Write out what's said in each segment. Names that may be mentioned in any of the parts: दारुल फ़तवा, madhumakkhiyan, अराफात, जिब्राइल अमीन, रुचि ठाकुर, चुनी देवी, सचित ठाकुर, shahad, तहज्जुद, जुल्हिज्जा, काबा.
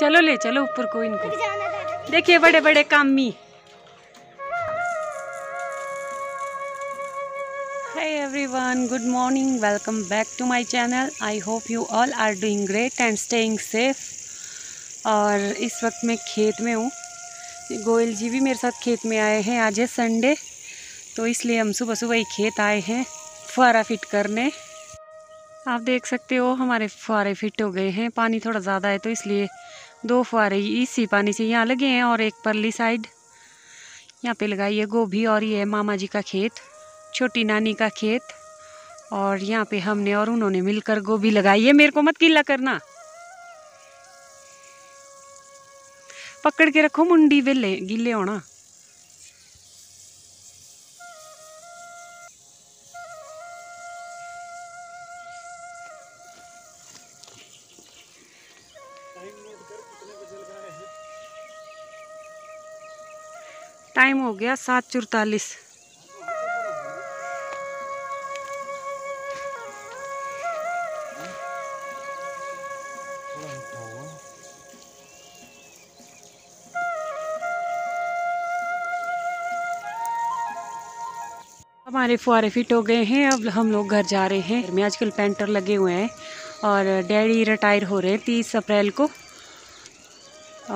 चलो ले चलो ऊपर को इनको। देखिए बड़े बड़े कामी। Hi everyone, good morning, welcome back to my channel. I hope you all are doing great and staying safe. और इस वक्त मैं खेत में हूँ। गोयल जी भी मेरे साथ खेत में आए हैं। आज है संडे तो इसलिए हम सुबह सुबह ही खेत आए हैं फुहारा फिट करने। आप देख सकते हो हमारे फुहारे फिट हो गए हैं। पानी थोड़ा ज़्यादा है तो इसलिए दो फुहारे इसी पानी से यहाँ लगे हैं और एक परली साइड यहाँ पे लगाई है गोभी। और ये है मामा जी का खेत, छोटी नानी का खेत। और यहाँ पे हमने और उन्होंने मिलकर गोभी लगाई है। मेरे को मत गीला करना, पकड़ के रखो मुंडी, वेले गीले होना। टाइम हो गया 7:44। हमारे फुहारे फिट हो गए हैं। अब हम लोग घर जा रहे हैं। घर में आजकल पेंटर लगे हुए हैं और डैडी रिटायर हो रहे हैं 30 अप्रैल को।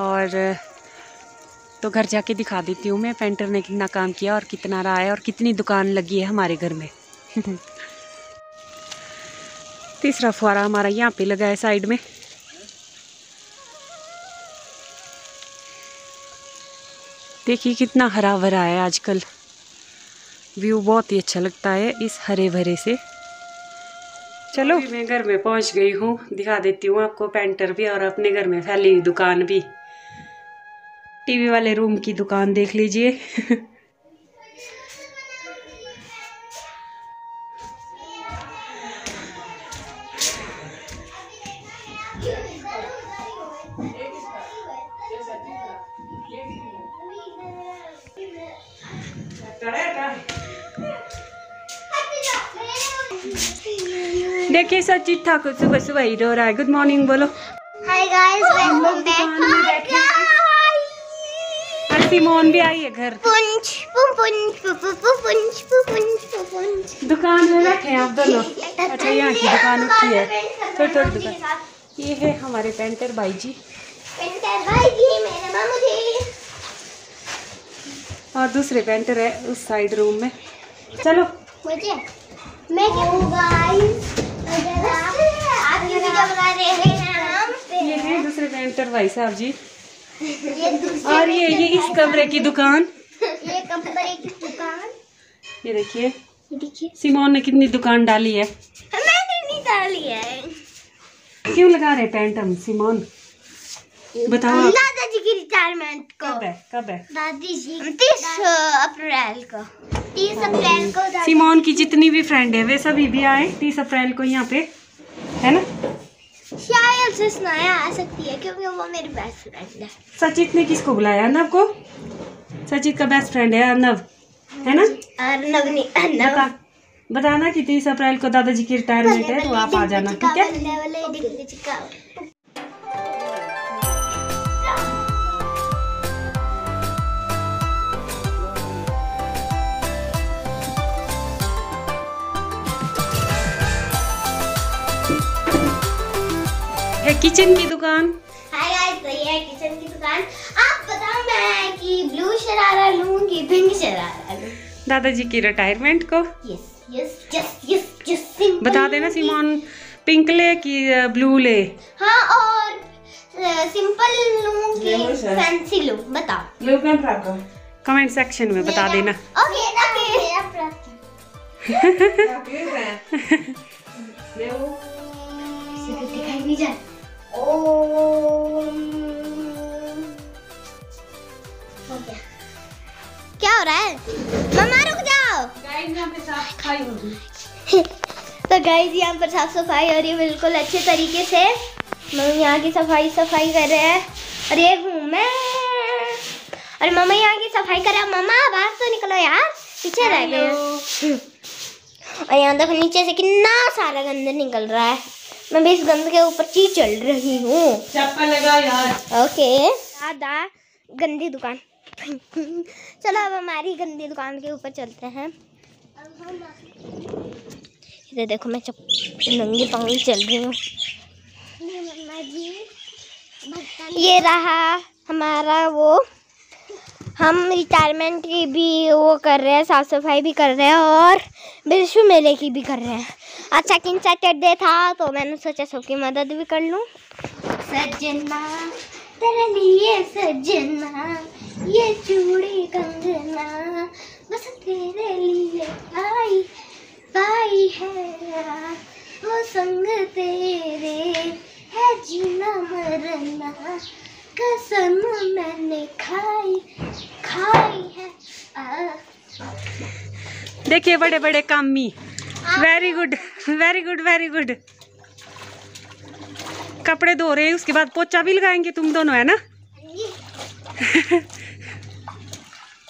और तो घर जाके दिखा देती हूँ मैं पेंटर ने कितना काम किया और कितना रहा है और कितनी दुकान लगी है हमारे घर में। तीसरा फुहारा हमारा यहाँ पे लगा है साइड में। देखिए कितना हरा भरा है आजकल। व्यू बहुत ही अच्छा लगता है इस हरे भरे से। चलो मैं घर में पहुँच गई हूँ, दिखा देती हूँ आपको पेंटर भी और अपने घर में फैली हुई दुकान भी। टीवी वाले रूम की दुकान देख लीजिए। देखिए सचित ठाकुर सुबह सुबह ही रो रहा है। गुड मॉर्निंग बोलो। Hi guys, welcome back. Simone भी आई है घर। पुंछ पुंछ पुंछ पुंछ दुकान में बैठे हैं आप दोनों। अच्छा यहाँ की दुकान उठी है, थोड़ी थोड़ी दुकान। ये है हमारे पेंटर भाई जी। और दूसरे पेंटर है उस साइड रूम में। चलो मैं ये है दूसरे पेंटर भाई साहब जी। और ये इस कमरे की दुकान, ये कमरे की दुकान। ये देखिए, सिमोन ने कितनी दुकान डाली है। मैंने नहीं डाली है। क्यों लगा रहे पेंट हम सिमोन, बताओ। दादाजी की रिटायरमेंट को कब है? दादाजी 30 अप्रैल को। 30 अप्रैल को सिमोन की जितनी भी फ्रेंड है वे सभी भी आए 30 अप्रैल को यहाँ पे, है ना। शायद से स्नाया आ सकती है क्योंकि वो मेरी बेस्ट फ्रेंड है। सचित ने किसको बुलाया? अर्नव को। सचित का बेस्ट फ्रेंड है अर्नव, है ना। अर्नव नहीं, अर्नव बताना कि 30 अप्रैल को दादाजी की रिटायरमेंट है तो आप आ जाना, ठीक है। किचन की दुकान। हाय गाइस, तो ये किचन की दुकान। आप बताओ मैं कि ब्लू शरारा लूं कि पिंक शरारा लूं दादाजी की रिटायरमेंट को। Yes yes yes yes yes बता देना सिमोन, पिंक ले कि ब्लू ले। हाँ, और सिंपल लूं कि फैंसी लूं, बताओ। ब्लू में प्राप्त कमेंट सेक्शन में बता देना। ओके ओके प्राप्त क्या हो रहा है? मम्मा रुक जाओ। गाइस यहाँ पे साफ सफाई हो रही है। तो गाइस यहाँ पर साफ सफाई हो रही है बिल्कुल अच्छे तरीके से। मम्मी यहाँ की सफाई कर रहे हैं और ये हूँ मैं और मम्मा यहाँ की सफाई कर रहा है। मम्मा बाहर तो निकलो यार, पीछे रह गए। और यहाँ देखो नीचे से कितना सारा गंदा निकल रहा है। मैं भी इस गंद के ऊपर ही चल रही हूँ। ओके दादा गंदी दुकान। चलो अब हमारी गंदी दुकान के ऊपर चलते हैं। इधर देखो मैं नंगे पाँव ही चल रही हूँ। ये रहा हमारा वो, हम रिटायरमेंट की भी वो कर रहे हैं, साफ सफाई भी कर रहे हैं और विश्व मेले की भी कर रहे हैं। आज सेकंड सैटरडे था तो मैंने सोचा सबकी मदद भी कर लूँ। सजना तेरे लिए सजना ये चूड़ी कंगना बस तेरे लिए आई पाई है, वो संग तेरे है जीना मरना कसम मैंने खाई खाई है। देखिए बड़े बड़े कामी, very good very good very good. कपड़े धो रहे हैं, उसके बाद पोछा भी लगाएंगे तुम दोनों, है ना?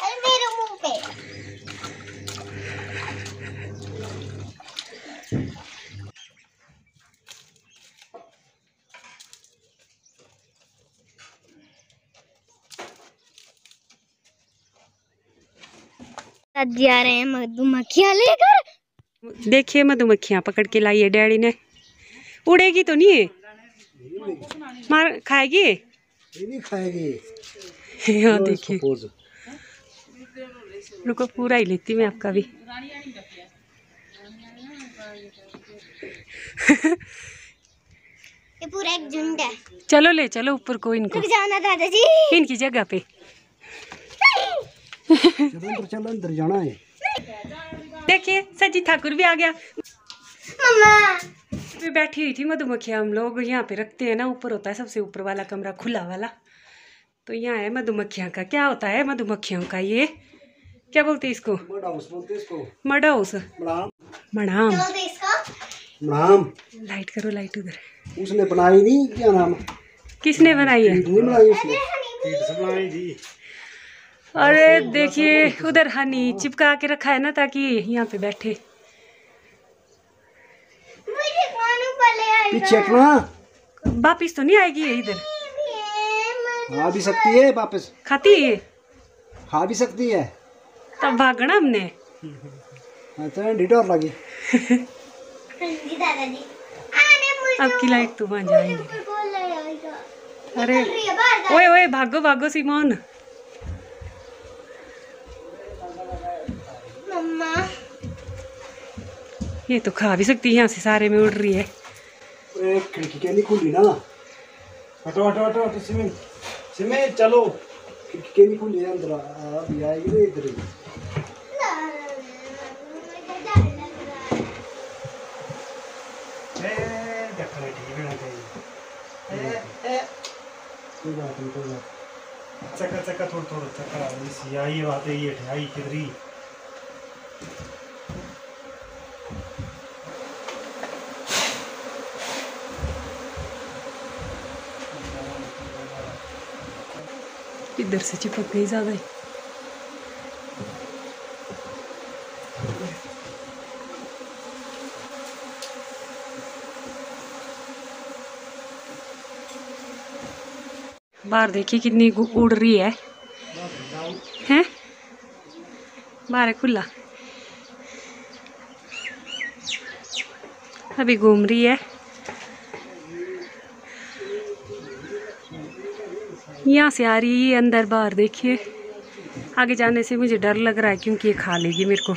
अरे मेरे मुंह पे। जा रहे हैं मधुमक्खियां लेकर। देखिए मधुमक्खियां पकड़ के लाई है डैडी ने। उड़ेगी तो नहीं है, मार खाएगी नहीं खाएगी। यहाँ देखिए रुको पूरा ही लेती मैं आपका भी। ये पूरा एक झुंड है। चलो ले चलो ऊपर को इनको, जाना दादाजी इनकी जगह पे। चलो अंदर जाना है। देखिए सजी ठाकुर भी आ गया। मम्मा बैठी हुई थी मधुमक्खियाँ। हम लोग यहाँ पे रखते हैं ना, ऊपर होता है सबसे ऊपर वाला कमरा खुला वाला, तो यहाँ है मधुमक्खियाँ का। क्या होता है मधुमक्खियों का, ये क्या बोलते हैं इसको? Mud house. मड़ाम लाइट करो लाइट उधर। उसने बनाई नहीं, क्या नाम किसने बनाई है? अरे देखिए उधर हनी चिपका के रखा है ना ताकि यहाँ पे बैठे। वापिस तो नहीं आएगी ये इधर? खा भी सकती है वापिस। खाती है, खा भी सकती है। तब भागना हमने लगी। आपकी लाइट तो वहाँ जाएंगे। अरे ओए ओए भागो भागो सिमोन। ये तो खा भी सकती है, यहाँ से सारे में उड़ रही है। खिड़की क्या नहीं खुली ना, हटो हटो हटो हटो सिमी सिमी चलो। खिड़की क्या नहीं खुली है अंदर, अभी आएगी ना इधर ही। चक्कर चक्कर थोड़ा थोड़ा चक्कर आ रही सी आई है बात है। ये ठहराई किधर ही इधर से चिपक गई ज्यादा ही। बाहर देखिए कितनी उड़ रही है, हैं? बाहर खुला अभी घूम रही है। यहाँ से आ रही है अंदर बाहर। देखिए आगे जाने से मुझे डर लग रहा है क्योंकि ये खा लेगी मेरे को।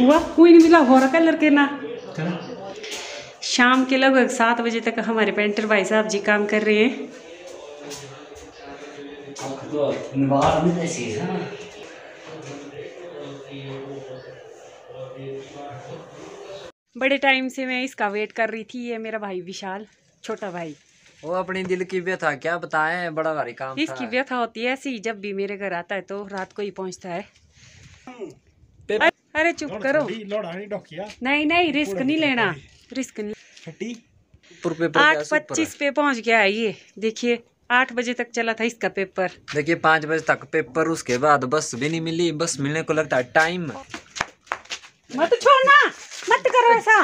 हुआ कोई नहीं मिला होरा कलर के ना। शाम के लगभग 7 बजे तक हमारे पेंटर भाई साहब जी काम कर रहे हैं। बड़े टाइम से मैं इसका वेट कर रही थी। ये मेरा भाई विशाल, छोटा भाई, वो अपने दिल की व्यथा क्या बताएं, बड़ा भारी काम था। इसकी व्यथा होती है ऐसी, जब भी मेरे घर आता है तो रात को ही पहुंचता है। अरे चुप करो, नहीं नहीं रिस्क नहीं लेना, रिस्क नहीं। 8:25 पे पहुंच गया है ये, देखिए 8 बजे तक चला था इसका पेपर। देखिए 5 बजे तक पेपर, उसके बाद बस भी नहीं मिली, बस मिलने को लगता है टाइम। मत छोड़ना, मत करो ऐसा।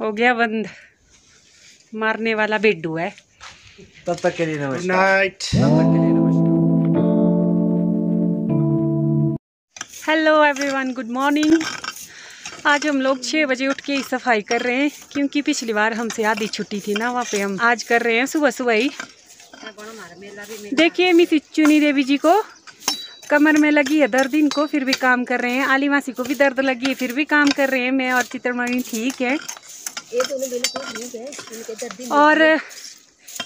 हो गया बंद, मारने वाला बेडू है। तब तक के लिए नमस्कार। Hello everyone, good morning. आज हम लोग 6 बजे उठ के सफाई कर रहे हैं, क्योंकि पिछली बार हमसे आधी छुट्टी थी ना, वहाँ पे हम आज कर रहे हैं सुबह सुबह ही। देखिए मिस चुनी देवी जी को कमर में लगी है दर्द, इनको फिर भी काम कर रहे हैं। आली मासी को भी दर्द लगी है, फिर भी काम कर रहे हैं। मैं और चित्रमणि ठीक है, और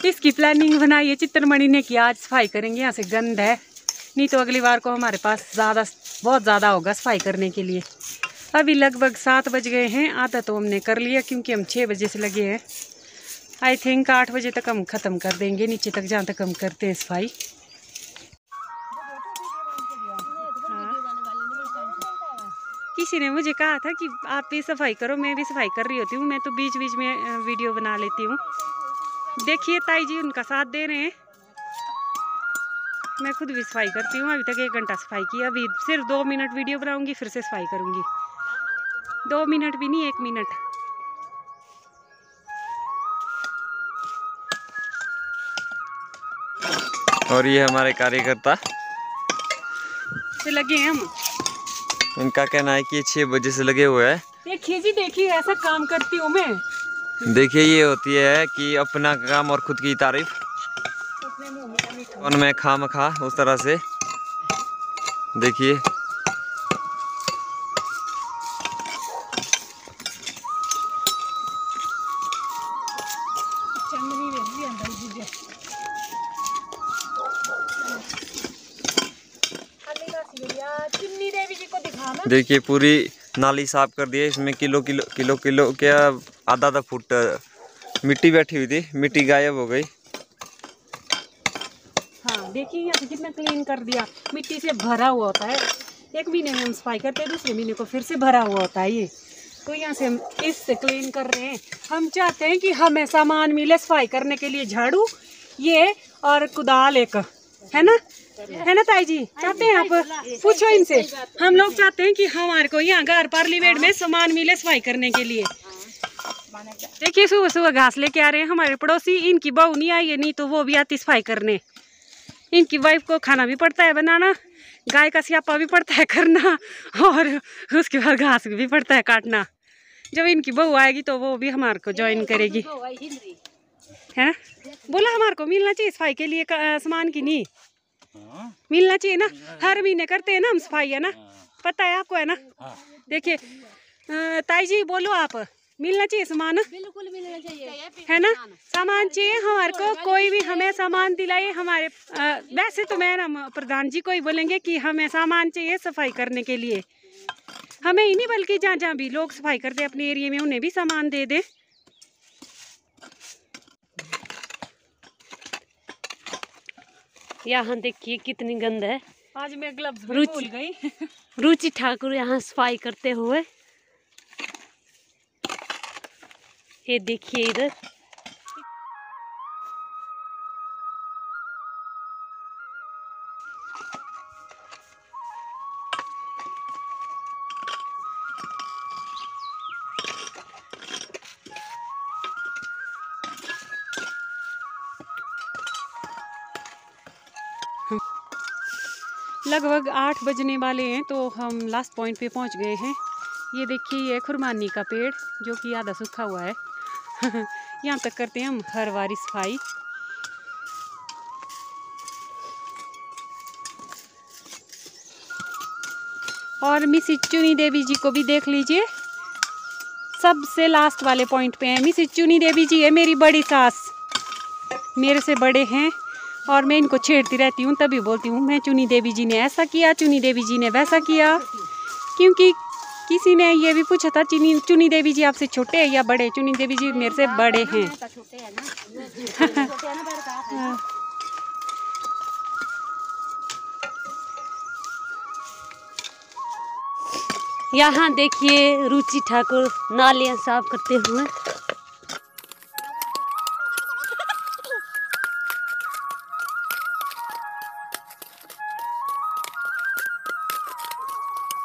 इसकी प्लानिंग बनाई है चित्रमणि ने कि आज सफाई करेंगे, यहाँ से गंद है, नहीं तो अगली बार को हमारे पास ज़्यादा बहुत ज़्यादा होगा सफाई करने के लिए। अभी लगभग 7 बज गए हैं, आधा तो हमने कर लिया क्योंकि हम 6 बजे से लगे हैं। आई थिंक 8 बजे तक हम ख़त्म कर देंगे नीचे तक, जहाँ तक हम करते हैं सफाई। किसी ने मुझे कहा था कि आप भी सफाई करो, मैं भी सफाई कर रही होती हूँ, मैं तो बीच बीच में वीडियो बना लेती हूँ। देखिए ताई जी उनका साथ दे रहे हैं, मैं खुद भी सफाई करती हूँ। अभी तक 1 घंटा सफाई की, अभी सिर्फ 2 मिनट वीडियो बनाऊंगी, फिर से सफाई करूँगी। 2 मिनट भी नहीं, 1 मिनट। और ये हमारे कार्यकर्ता से लगे हैं हम, इनका कहना है कि 6 बजे से लगे हुए हैं। देखिए जी, देखिए ऐसा काम करती हूँ मैं। देखिए ये होती है कि अपना काम और खुद की तारीफ, उनमें खाम खा उस तरह से। देखिए देखिए पूरी नाली साफ कर दी है, इसमें किलो किलो किलो किलो क्या आधा फुट मिट्टी बैठी हुई थी, मिट्टी गायब हो गई। देखिए यहाँ पे कितना क्लीन कर दिया, मिट्टी से भरा हुआ होता है। 1 महीने में हम सफाई करते हैं, दूसरे महीने को फिर से भरा हुआ होता है ये। तो यहाँ से हम इससे क्लीन कर रहे हैं। हम चाहते हैं कि हमें सामान मिले सफाई करने के लिए, झाड़ू ये और कुदाल एक, है ना, है ना ताई जी? चाहते हैं आप? पूछो इनसे। हम लोग चाहते हैं कि हमारे को यहाँ घर पार्लिमेंट में सामान मिले सफाई करने के लिए। देखिए सुबह सुबह घास लेके आ रहे हैं हमारे पड़ोसी, इनकी बहू नहीं आई है, नहीं तो वो भी आती सफाई करने। इनकी वाइफ को खाना भी पड़ता है बनाना, गाय का स्यापा भी पड़ता है करना, और उसके बाद घास भी पड़ता है काटना। जब इनकी बहू आएगी तो वो भी हमारे को ज्वाइन करेगी, है ना? बोला हमारे को मिलना चाहिए सफाई के लिए सामान की, नहीं मिलना चाहिए ना? हर महीने करते हैं ना हम सफाई, है ना? पता है आपको, है ना? देखिए ताई जी बोलो आप, मिलना चाहिए सामान, बिल्कुल मिलना चाहिए, है ना? सामान चाहिए हमारे को, कोई भी हमें सामान दिलाए हमारे। वैसे तो मैं हम प्रधान जी को ही बोलेंगे कि हमें सामान चाहिए सफाई करने के लिए, हमें ही नहीं बल्कि जहाँ जहाँ भी लोग सफाई करते हैं अपने एरिया में उन्हें भी सामान दे दें। यहाँ देखिए कितनी गंद है। आज मैं ग्लव्स भूल गई। रुचि ठाकुर यहाँ सफाई करते हुए, ये देखिए इधर। लगभग 8 बजने वाले हैं तो हम लास्ट पॉइंट पे पहुंच गए हैं। ये देखिए ये खुरमानी का पेड़ जो कि आधा सूखा हुआ है। यहाँ तक करते हैं हम हर बारी सफाई। और मिस चुनी देवी जी को भी देख लीजिए, सबसे लास्ट वाले पॉइंट पे हैं। मिस चुनी देवी जी है मेरी बड़ी सास, मेरे से बड़े हैं और मैं इनको छेड़ती रहती हूँ, तभी बोलती हूँ मैं चुनी देवी जी ने ऐसा किया, चुनी देवी जी ने वैसा किया। क्योंकि किसी ने ये भी पूछा था चुनी देवी जी आपसे छोटे हैं या बड़े? चुनी देवी जी मेरे से बड़े हैं। यहाँ देखिए रुचि ठाकुर नालियाँ साफ करते हुए।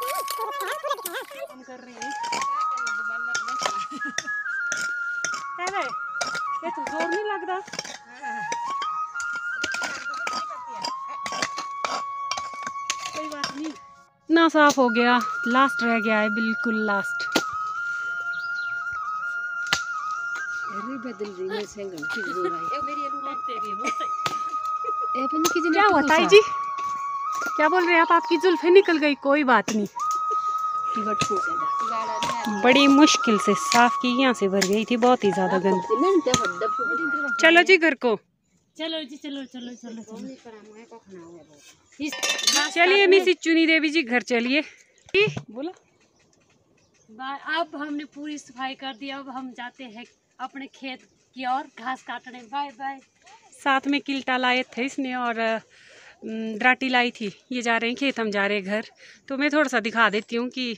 ये तो जोर नहीं लग रहा। कोई बात नहीं, इतना साफ हो गया, लास्ट रह गया है, बिल्कुल लास्ट। क्या हुआ ताई जी, क्या बोल रहे हैं आप? आपकी जुल्फे निकल गई। कोई बात नहीं, बड़ी मुश्किल से साफ की, यहाँ से भर गई थी, बहुत ही ज्यादा गंद। चलो जी घर को, चलो जी, चलो चलो चलो, चलो। चलिए मिसेस चुनी देवी जी घर चलिए। बोला अब हमने पूरी सफाई कर दी, अब हम जाते हैं अपने खेत की ओर घास काटने। Bye bye. साथ में किल्टा लाए थे इसने और दराटी लाई थी। ये जा रहे हैं खेत, हम जा रहे हैं घर। तो मैं थोड़ा सा दिखा देती हूँ कि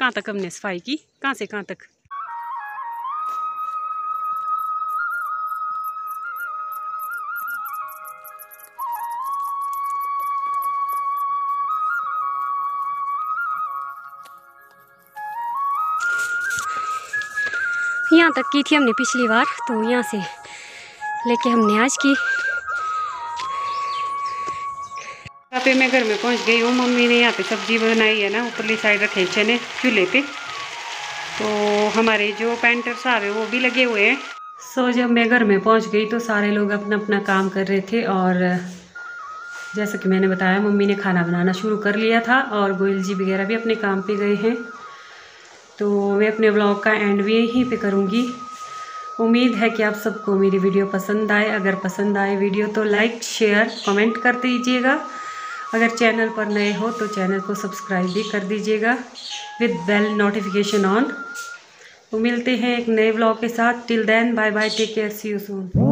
कहाँ तक हमने सफाई की, कहाँ से कहाँ तक। यहाँ तक की थी हमने पिछली बार, तो यहाँ से लेके हमने आज की। यहाँ पे मैं घर में पहुँच गई हूँ। मम्मी ने यहाँ पे सब्जी बनाई है ना, ऊपरली साइड रखे चने चूल्हे पे। तो हमारे जो पेंटर साहब है वो भी लगे हुए हैं। सो जब मैं घर में पहुँच गई तो सारे लोग अपना अपना काम कर रहे थे। और जैसा कि मैंने बताया, मम्मी ने खाना बनाना शुरू कर लिया था और गोयल जी वगैरह भी अपने काम पर गए हैं। तो मैं अपने ब्लॉग का एंड भी यहीं पे करूँगी। उम्मीद है कि आप सबको मेरी वीडियो पसंद आए। अगर पसंद आए वीडियो तो लाइक शेयर कमेंट कर दीजिएगा। अगर चैनल पर नए हो तो चैनल को सब्सक्राइब भी कर दीजिएगा विद बेल नोटिफिकेशन ऑन। तो मिलते हैं एक नए ब्लॉग के साथ। Till then bye bye, take care, see you soon.